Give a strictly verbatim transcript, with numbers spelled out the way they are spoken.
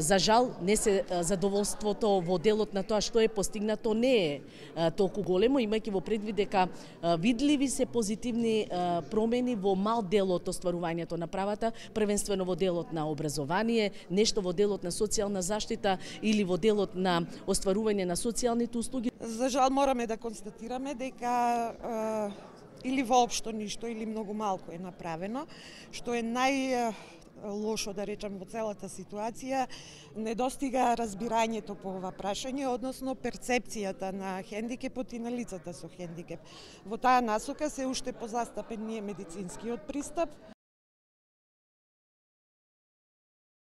За жал, не се задоволството во делот на тоа што е постигнато не е толку големо, имајќи во предвид дека видливи се позитивни промени во мал дел од остварувањето на правата, првенствено во делот на образование, нешто во делот на социјална заштита или во делот на остварување на социјалните услуги. За жал мораме да констатираме дека или воопшто ништо или многу малку е направено, што е нај лошо, да речам, во целата ситуација, не достига разбирањето по ова прашање, односно перцепцијата на хендикепот и на лицата со хендикеп. Во таа насока се уште позастапен е медицинскиот пристап,